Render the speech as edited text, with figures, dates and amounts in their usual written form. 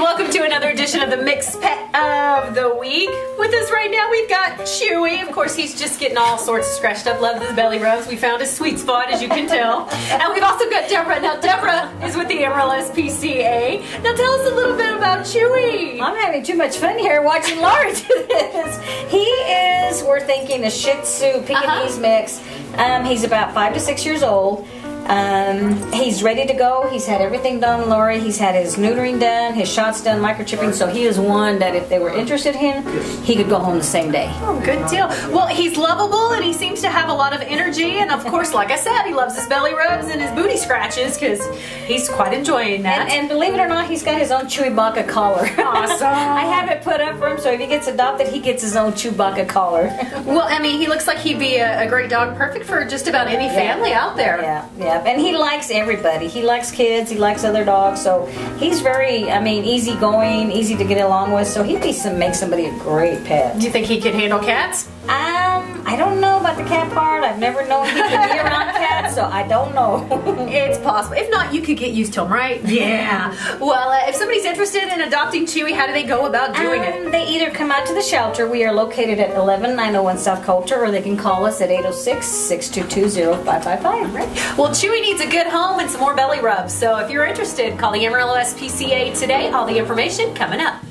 and welcome to another edition of the Mixed Pet of the Week. With us right now we've got Chewy. Of course he's just getting all sorts of scratched up, loves his belly rubs. We found a sweet spot as you can tell. And we've also got Deborah. Now Deborah is with the Amarillo SPCA. Now tell us a little bit about Chewy. I'm having too much fun here watching Laura do this. He is, we're thinking a Shih Tzu Pekingese mix. He's about 5 to 6 years old. He's ready to go. He's had everything done, Lori. He's had his neutering done, his shots done, microchipping. So he is one that if they were interested in him, he could go home the same day. Oh, good deal. Well, he's lovable and he seems to have a lot of energy. And of course, like I said, he loves his belly rubs and his booty scratches because he's quite enjoying that. And believe it or not, he's got his own Chewbacca collar. Awesome. I have it put up for him, so if he gets adopted, he gets his own Chewbacca collar. Well, I mean, he looks like he'd be a great dog, perfect for just about any family out there. Yeah. And he likes everybody. He likes kids, he likes other dogs, so he's very, I mean, easygoing, easy to get along with, so he'd be make somebody a great pet. Do you think he could handle cats? I don't know about the cat part. I've never known he could be around cats, so I don't know. It's possible. If not, you could get used to him, right? Yeah. Well, if somebody's interested in adopting Chewy, how do they go about doing it? They either come out to the shelter. We are located at 11901 South Coulter, or they can call us at 806-622-0555. Right. Well, Chewy needs a good home and some more belly rubs, so if you're interested, call the Amarillo SPCA today. All the information coming up.